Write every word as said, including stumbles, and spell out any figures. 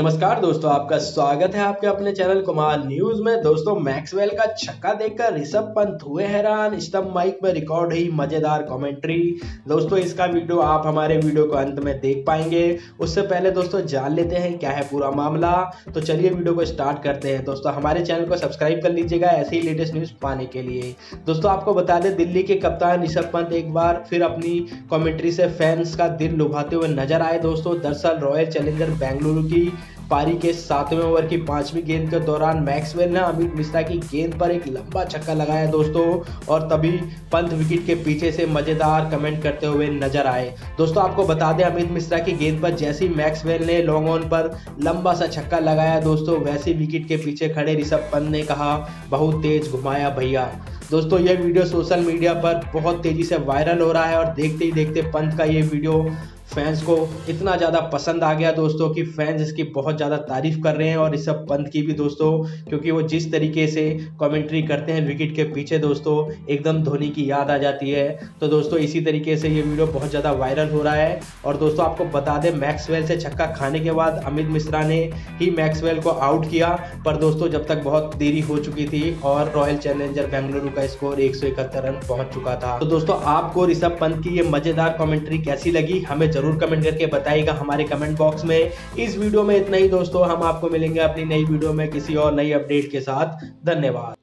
नमस्कार दोस्तों, आपका स्वागत है आपके अपने चैनल कुमार न्यूज़ में। दोस्तों, मैक्सवेल का छक्का देखकर ऋषभ पंत हुए हैरान, स्टंप माइक में रिकॉर्ड हुई मजेदार कमेंट्री। दोस्तों, इसका वीडियो आप हमारे वीडियो को अंत में देख पाएंगे। उससे पहले दोस्तों जान लेते हैं क्या है पूरा मामला। तो चलिए वीडियो को स्टार्ट करते हैं। दोस्तों, हमारे चैनल को सब्सक्राइब कर लीजिएगा ऐसे ही लेटेस्ट न्यूज़ पाने के लिए। दोस्तों, आपको बता दें, दिल्ली के कप्तान ऋषभ पंत एक बार फिर अपनी कमेंट्री से फैंस का दिल लुभाते हुए नजर आए। दोस्तों, दरअसल रॉयल चैलेंजर बेंगलुरु की पारी के सातवें ओवर की पांचवी गेंद के दौरान मैक्सवेल ने अमित मिश्रा की गेंद पर एक लंबा छक्का लगाया दोस्तों, और तभी पंत विकेट के पीछे से मजेदार कमेंट करते हुए नजर आए। दोस्तों, आपको बता दें, अमित मिश्रा की गेंद पर जैसी मैक्सवेल ने लॉन्ग ऑन पर लंबा सा छक्का लगाया दोस्तों, वैसे विकेट के पीछे खड़े ऋषभ पंत ने कहा, बहुत तेज घुमाया भैया। दोस्तों, यह वीडियो सोशल मीडिया पर बहुत तेजी से वायरल हो रहा है और देखते ही देखते पंत का ये वीडियो फैंस को इतना ज़्यादा पसंद आ गया दोस्तों कि फैंस इसकी बहुत ज़्यादा तारीफ़ कर रहे हैं, और ऋषभ पंत की भी दोस्तों, क्योंकि वो जिस तरीके से कमेंट्री करते हैं विकेट के पीछे दोस्तों, एकदम धोनी की याद आ जाती है। तो दोस्तों, इसी तरीके से ये वीडियो बहुत ज़्यादा वायरल हो रहा है। और दोस्तों, आपको बता दें, मैक्सवेल से छक्का खाने के बाद अमित मिश्रा ने ही मैक्सवेल को आउट किया, पर दोस्तों जब तक बहुत देरी हो चुकी थी और रॉयल चैलेंजर बेंगलुरु का स्कोर एक सौ इकहत्तर रन पहुँच चुका था। तो दोस्तों, आपको ऋषभ पंत की ये मज़ेदार कमेंट्री कैसी लगी हमें जरूर कमेंट करके बताइएगा हमारे कमेंट बॉक्स में। इस वीडियो में इतना ही दोस्तों, हम आपको मिलेंगे अपनी नई वीडियो में किसी और नई अपडेट के साथ। धन्यवाद।